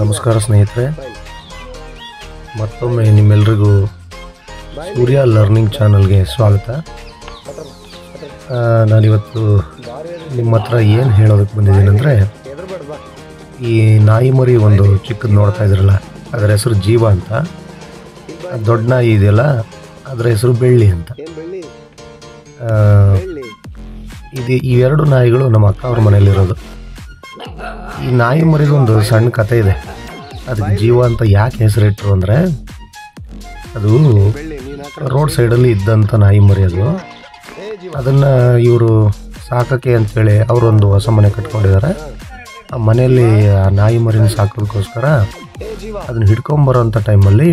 ನಮಸ್ಕಾರ ಸ್ನೇಹಿತರೆ, ಮತ್ತೊಮ್ಮೆ ನಿಮ್ಮೆಲ್ಲರಿಗೂ ಸೂರ್ಯ ಲರ್ನಿಂಗ್ ಚಾನಲ್ಗೆ ಸ್ವಾಗತ. ನಾನಿವತ್ತು ನಿಮ್ಮ ಹತ್ರ ಏನು ಹೇಳೋದಕ್ಕೆ ಬಂದಿದ್ದೀನಂದರೆ, ಈ ನಾಯಿ ಮರಿ ಒಂದು ಚಿಕ್ಕದು ನೋಡ್ತಾ ಇದ್ರಲ್ಲ, ಅದರ ಹೆಸರು ಜೀವ ಅಂತ. ದೊಡ್ಡ ನಾಯಿ ಇದೆಯಲ್ಲ, ಅದರ ಹೆಸರು ಬೆಳ್ಳಿ ಅಂತ. ಇದು ಇವೆರಡು ನಾಯಿಗಳು ನಮ್ಮ ಅಕ್ಕ ಅವ್ರ ಮನೆಯಲ್ಲಿರೋದು. ಈ ನಾಯಿ ಮರಿದೊಂದು ಸಣ್ಣ ಕತೆ ಇದೆ. ಅದಕ್ಕೆ ಜೀವ ಅಂತ ಯಾಕೆ ಹೆಸರಿಟ್ಟರು ಅಂದರೆ, ಅದು ರೋಡ್ ಸೈಡಲ್ಲಿ ಇದ್ದಂಥ ನಾಯಿ ಮರಿ. ಅದು ಅದನ್ನು ಇವರು ಸಾಕೋಕ್ಕೆ ಅಂಥೇಳಿ ಅವರೊಂದು ಹೊಸ ಮನೆ ಕಟ್ಕೊಂಡಿದ್ದಾರೆ. ಆ ಮನೆಯಲ್ಲಿ ಆ ನಾಯಿ ಮರಿನ ಸಾಕೋದಕ್ಕೋಸ್ಕರ ಅದನ್ನು ಹಿಡ್ಕೊಂಬರೋಂಥ ಟೈಮಲ್ಲಿ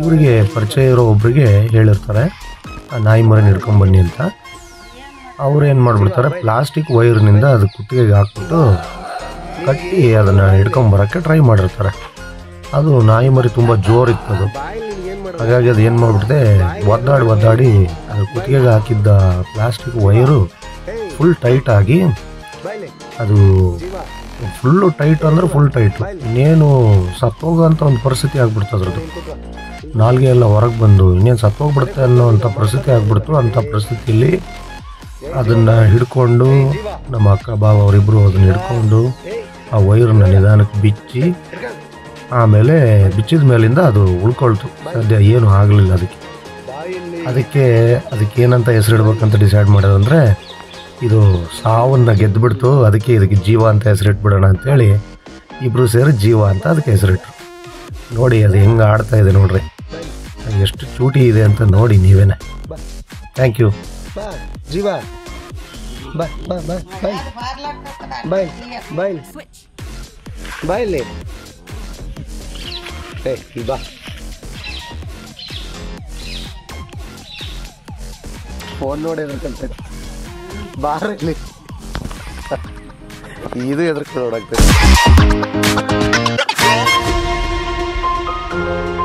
ಇವರಿಗೆ ಪರಿಚಯ ಇರೋ ಒಬ್ಬರಿಗೆ ಹೇಳಿರ್ತಾರೆ, ಆ ನಾಯಿ ಮರಿನ ಹಿಡ್ಕೊಂಬನ್ನಿ ಅಂತ. ಅವ್ರು ಏನು ಮಾಡಿಬಿಡ್ತಾರೆ, ಪ್ಲಾಸ್ಟಿಕ್ ವೈರ್ನಿಂದ ಅದು ಕುತ್ತಿಗೆಗೆ ಹಾಕ್ಬಿಟ್ಟು ಕಟ್ಟಿ ಅದನ್ನು ಹಿಡ್ಕೊಂಬರೋಕ್ಕೆ ಟ್ರೈ ಮಾಡಿರ್ತಾರೆ. ಅದು ನಾಯಿ ಮರಿ ತುಂಬ ಜೋರಿತ್ತು ಅದು. ಹಾಗಾಗಿ ಅದು ಏನು ಮಾಡಿಬಿಡುತ್ತೆ, ಒದ್ದಾಡಿ ಅದು ಕುತ್ತಿಗೆಗೆ ಹಾಕಿದ್ದ ಪ್ಲಾಸ್ಟಿಕ್ ವೈರು ಫುಲ್ ಟೈಟ್ ಆಗಿ, ಅದು ಫುಲ್ಲು ಟೈಟ್ ಅಂದರೆ ಫುಲ್ ಟೈಟು, ಇನ್ನೇನು ಸತ್ತೋಗೋಂಥ ಒಂದು ಪರಿಸ್ಥಿತಿ ಆಗಿಬಿಡ್ತು. ಅದ್ರದ್ದು ನಾಲ್ಗೆ ಎಲ್ಲ ಹೊರಗೆ ಬಂದು ಇನ್ನೇನು ಸತ್ತೋಗ್ಬಿಡುತ್ತೆ ಅನ್ನೋ ಅಂಥ ಪರಿಸ್ಥಿತಿ ಆಗಿಬಿಡ್ತು. ಅಂಥ ಪರಿಸ್ಥಿತಿಯಲ್ಲಿ ಅದನ್ನು ಹಿಡ್ಕೊಂಡು ನಮ್ಮ ಅಕ್ಕ ಬಾವ ಅವರಿಬ್ಬರು ಅದನ್ನು ಹಿಡ್ಕೊಂಡು ಆ ವೈರನ್ನ ನಿಧಾನಕ್ಕೆ ಬಿಚ್ಚಿ, ಆಮೇಲೆ ಬಿಚ್ಚಿದ ಮೇಲಿಂದ ಅದು ಉಳ್ಕೊಳ್ತು. ಸದ್ಯ ಏನೂ ಆಗಲಿಲ್ಲ ಅದಕ್ಕೆ. ಅದಕ್ಕೇನಂತ ಹೆಸರಿಡ್ಬೇಕಂತ ಡಿಸೈಡ್ ಮಾಡೋದಂದರೆ, ಇದು ಸಾವನ್ನು ಗೆದ್ದುಬಿಡ್ತು, ಅದಕ್ಕೆ ಇದಕ್ಕೆ ಜೀವ ಅಂತ ಹೆಸರಿಟ್ಬಿಡೋಣ ಅಂಥೇಳಿ ಇಬ್ಬರು ಸೇರಿ ಜೀವ ಅಂತ ಅದಕ್ಕೆ ಹೆಸರಿಟ್ರು. ನೋಡಿ ಅದು ಹೆಂಗೆ ಆಡ್ತಾ ಇದೆ ನೋಡ್ರಿ, ಎಷ್ಟು ಚೂಟಿ ಇದೆ ಅಂತ ನೋಡಿ ನೀವೇನೆ. Thank you. ಜೀವ ಬಾಯ್ ಬಾಯ್ ಬಾಯ್ ಬಾಯ್ ಬಾಯ್ ಬಾಯ್ ಲೇ ಬಾ. ಫೋನ್ ನೋಡಿ ಎದ್ರಕಂತಾರೆ ಬಾರಲ್ಲಿ, ಇದು ಎದ್ರಕ ನೋಡಾಗ್ತದೆ.